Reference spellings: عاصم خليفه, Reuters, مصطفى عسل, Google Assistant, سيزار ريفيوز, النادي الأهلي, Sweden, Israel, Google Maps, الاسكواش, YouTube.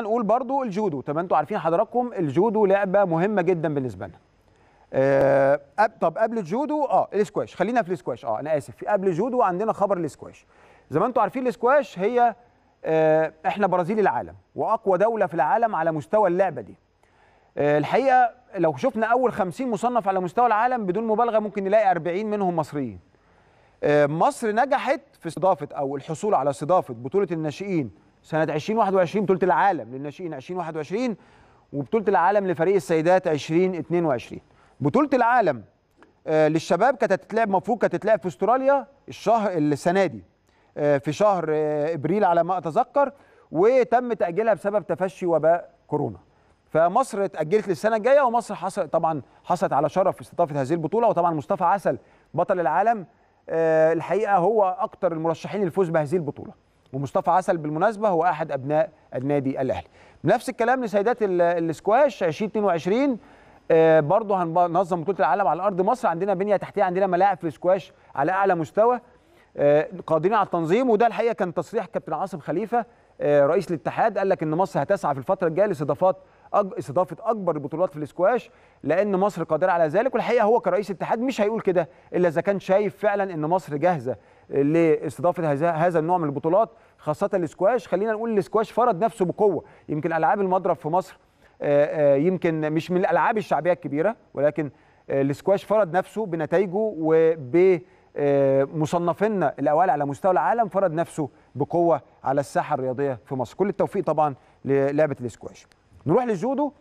خلينا نقول برضو الجودو. طب انتوا عارفين حضراتكم الجودو لعبه مهمه جدا بالنسبه لنا. طب قبل الجودو الاسكواش، خلينا في الاسكواش. انا اسف، قبل الجودو عندنا خبر الاسكواش. زي ما انتوا عارفين الاسكواش هي احنا برازيل العالم واقوى دوله في العالم على مستوى اللعبه دي. الحقيقه لو شفنا اول 50 مصنف على مستوى العالم بدون مبالغه ممكن نلاقي 40 منهم مصريين. مصر نجحت في استضافه او الحصول على استضافه بطوله الناشئين سنه 2021، بطوله العالم للناشئين 2021 وبطوله العالم لفريق السيدات 2022. بطوله العالم للشباب كانت هتتلعب، المفروض كانت هتتلعب في استراليا السنه دي في شهر ابريل على ما اتذكر، وتم تاجيلها بسبب تفشي وباء كورونا. فمصر اتاجلت للسنه الجايه، ومصر حصلت على شرف استضافه هذه البطوله. وطبعا مصطفى عسل بطل العالم الحقيقه هو اكثر المرشحين للفوز بهذه البطوله. ومصطفى عسل بالمناسبه هو احد ابناء النادي الاهلي. نفس الكلام لسيدات الاسكواش 2022، برضه هننظم بطوله العالم على ارض مصر. عندنا بنيه تحتيه، عندنا ملاعب في الاسكواش على اعلى مستوى، قادرين على التنظيم. وده الحقيقه كان تصريح كابتن عاصم خليفه رئيس الاتحاد، قال لك ان مصر هتسعى في الفتره الجايه لاستضافه اكبر البطولات في الاسكواش لان مصر قادره على ذلك. والحقيقه هو كرئيس اتحاد مش هيقول كده الا اذا كان شايف فعلا ان مصر جاهزه لاستضافه هذا النوع من البطولات، خاصه الاسكواش. خلينا نقول الاسكواش فرض نفسه بقوه. يمكن العاب المضرب في مصر يمكن مش من الالعاب الشعبيه الكبيره، ولكن الاسكواش فرض نفسه بنتائجه وب مصنفينا الاوائل على مستوى العالم، فرض نفسه بقوه على الساحه الرياضيه في مصر. كل التوفيق طبعا للعبه الاسكواش. نروح للجودو.